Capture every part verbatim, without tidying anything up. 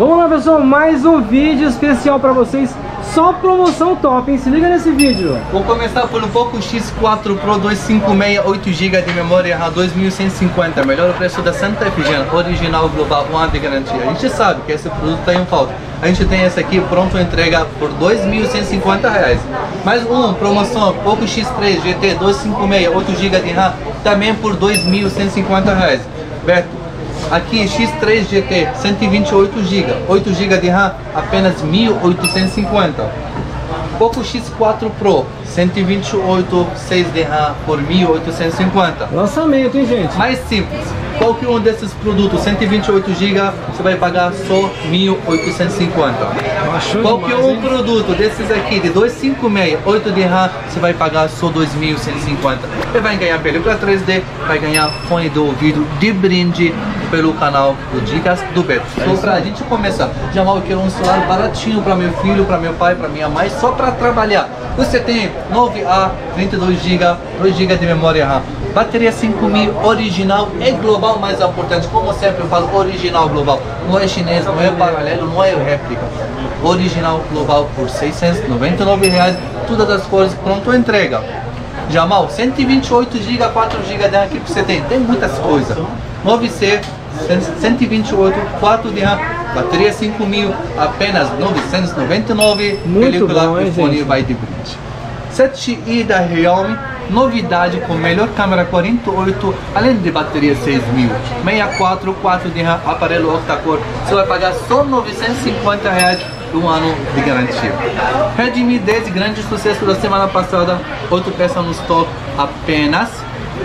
Vamos lá, pessoal, mais um vídeo especial pra vocês, só promoção top, hein? Se liga nesse vídeo. Vou começar pelo Poco X quatro Pro dois cinco seis, oito gigas de memória RAM, dois mil cento e cinquenta, melhor preço da Santa Ifigênia, original global, um ano de garantia. A gente sabe que esse produto tem um falta. A gente tem esse aqui pronto entrega por dois mil cento e cinquenta reais. Mais um, promoção Poco X três G T dois cinco seis, oito gigas de RAM, também por dois mil cento e cinquenta reais. Beto, aqui X três G T cento e vinte e oito gigas, oito gigas de RAM, apenas mil oitocentos e cinquenta. Poco X quatro Pro cento e vinte e oito, seis de RAM por mil oitocentos e cinquenta. Lançamento, hein, gente? Mais simples. Qualquer um desses produtos cento e vinte e oito gigas você vai pagar só mil oitocentos e cinquenta. Qualquer demais, um hein? Produto desses aqui de dois cinco seis, oito de RAM, você vai pagar só dois mil cento e cinquenta. Você vai ganhar película três D, vai ganhar fone do ouvido de brinde pelo canal do Dicas do Beto. Só pra a gente começar, Jamal, eu quero um celular baratinho para meu filho, para meu pai, para minha mãe, só para trabalhar. Você tem nove A, trinta e dois gigas, dois gigas de memória RAM. Bateria cinco mil, original e global, mais importante, como sempre eu falo, original global, não é chinês, não é paralelo, não é réplica, original global por seiscentos e noventa e nove reais, todas as cores, pronto entrega. Jamal, cento e vinte e oito gigas, quatro gigas de RAM, que você tem? Tem muitas coisas. nove C, cento e vinte e oito, quatro de RAM, bateria cinco mil, apenas novecentos e noventa e nove reais, película bom, o fone vai de brinde. sete i da Realme, novidade com melhor câmera quarenta e oito, além de bateria seis mil, sessenta e quatro, quatro de RAM, aparelho octa-core, você vai pagar só novecentos e cinquenta reais, um ano de garantia. Redmi dez, grande sucesso da semana passada, oito peças no estoque, apenas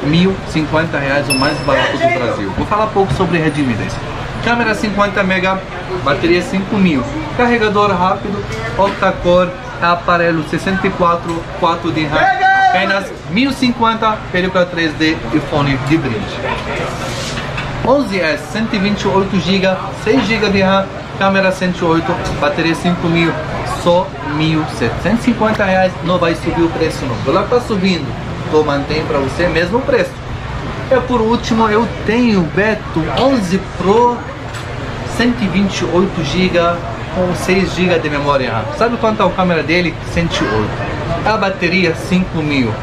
mil e cinquenta reais, o mais barato do Brasil. Vou falar pouco sobre Redmi dez. Câmera cinquenta megapixels, bateria cinco mil, carregador rápido, octa-core, aparelho sessenta e quatro, quatro de RAM, apenas mil e cinquenta, película três D e fone de brinde. onze S, cento e vinte e oito gigas, seis gigas de RAM, câmera cento e oito, bateria cinco mil, só mil setecentos e cinquenta reais, não vai subir o preço não. Ela está subindo, eu mantenho para você mesmo o preço. E por último eu tenho o Beto onze Pro, cento e vinte e oito gigas com seis gigas de memória RAM. Sabe quanto é a câmera dele? cento e oito. A bateria cinco mil.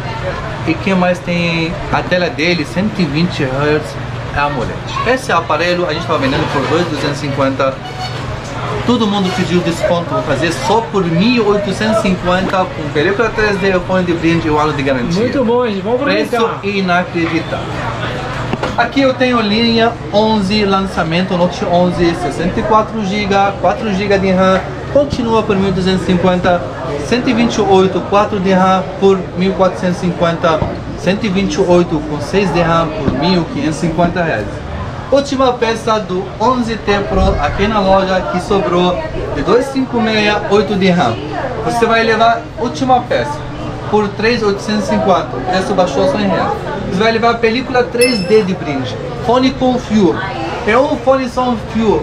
E que mais tem? A tela dele cento e vinte hertz AMOLED. Esse aparelho a gente está vendendo por dois mil duzentos e cinquenta. Todo mundo pediu desconto, vou fazer só por mil oitocentos e cinquenta, com película três D, fone de brinde e o ano de garantia. Muito bom, gente, vamos aproveitar. Preço inacreditável. Aqui eu tenho linha onze, lançamento Note onze, sessenta e quatro gigas, quatro gigas de RAM, continua por mil duzentos e cinquenta, cento e vinte e oito, quatro de RAM por mil quatrocentos e cinquenta, cento e vinte e oito com seis de RAM por mil quinhentos e cinquenta reais. Última peça do onze T Pro aqui na loja, que sobrou de dois cinco seis, oito de RAM. Você vai levar última peça por três mil oitocentos e cinquenta, o preço baixou só em reais. Você vai levar película três D de brinde, fone com fio, é um fone sem fio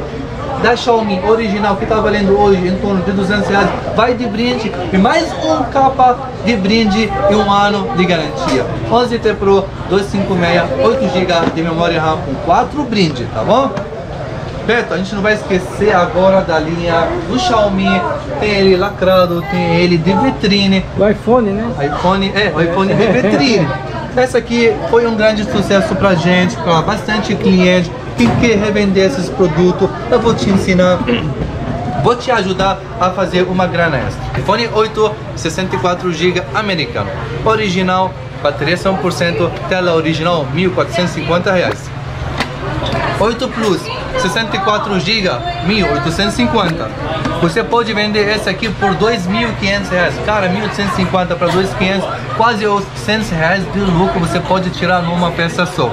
da Xiaomi original que está valendo hoje em torno de duzentos reais, vai de brinde, e mais um capa de brinde e um ano de garantia. onze T Pro dois cinco seis, oito gigas de memória RAM com quatro brindes, tá bom? Beto, a gente não vai esquecer agora da linha do Xiaomi, tem ele lacrado, tem ele de vitrine. O iPhone, né? iPhone, é, o iPhone de vitrine. Essa aqui foi um grande sucesso pra gente, pra bastante cliente que quer revender esses produtos. Eu vou te ensinar, vou te ajudar a fazer uma grana extra. iPhone oito, sessenta e quatro gigas, americano, original, bateria cem por cento, tela original, mil quatrocentos e cinquenta reais. oito Plus, sessenta e quatro gigas, mil oitocentos e cinquenta. Você pode vender esse aqui por dois mil e quinhentos reais. Cara, mil oitocentos e cinquenta para dois mil e quinhentos, quase oitocentos reais de lucro você pode tirar numa peça só.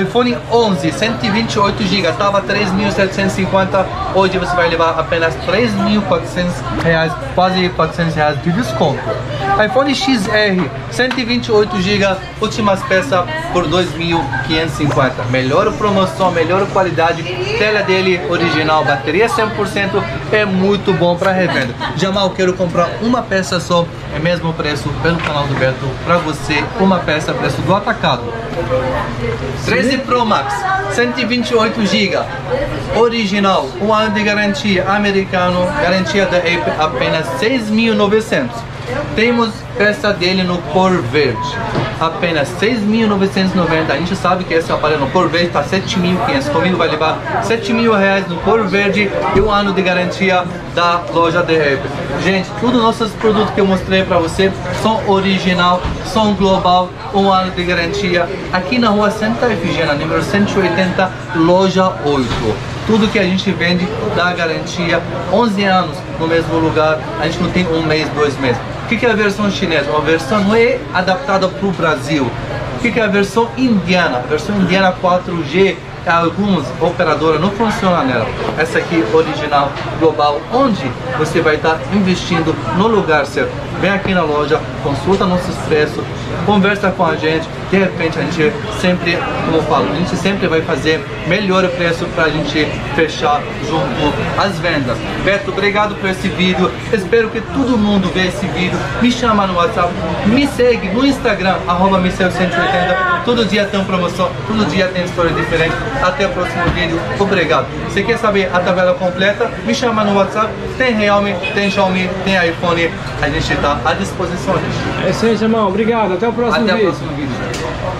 iPhone onze, cento e vinte e oito gigas, estava três mil setecentos e cinquenta, hoje você vai levar apenas três mil e quatrocentos reais, quase quatrocentos reais de desconto. iPhone X R, cento e vinte e oito gigas, últimas peças por dois mil quinhentos e cinquenta. Melhor promoção, melhor qualidade, tela dele original, bateria cem por cento, é muito bom para revenda. Jamal, quero comprar uma peça só, é mesmo preço pelo canal do Beto, para você, uma peça, preço do atacado. treze Pro Max, cento e vinte e oito gigas, original, um ano de garantia americano, garantia da Apple apenas seis mil e novecentos. Temos peça dele no cor verde, apenas seis mil novecentos e noventa. A gente sabe que esse aparelho no cor verde está sete mil e quinhentos, comigo vai levar sete mil reais no cor verde e um ano de garantia da loja da Apple. Gente, todos os nossos produtos que eu mostrei para você são original, são global, um ano de garantia, aqui na Rua Santa Ifigênia, número cento e oitenta, loja oito. Tudo que a gente vende dá garantia, onze anos no mesmo lugar, a gente não tem um mês, dois meses. O que, que é a versão chinesa? A versão não é adaptada para o Brasil. O que, que é a versão indiana? A versão indiana quatro G, algumas operadoras não funcionam nela. Essa aqui, original, global, onde você vai estar investindo no lugar certo. Vem aqui na loja, consulta nossos preços, conversa com a gente. De repente a gente sempre, como eu falo, a gente sempre vai fazer melhor preço para a gente fechar junto as vendas. Beto, obrigado por esse vídeo. Espero que todo mundo veja esse vídeo. Me chama no WhatsApp, me segue no Instagram, arroba me segue cento e oitenta. Todo dia tem promoção, todo dia tem história diferente. Até o próximo vídeo. Obrigado. Se quer saber a tabela completa, me chama no WhatsApp. Tem Realme, tem Xiaomi, tem iPhone. A gente está à disposição. É isso aí, Jamal. Obrigado. Até o próximo vídeo. Até o próximo vídeo.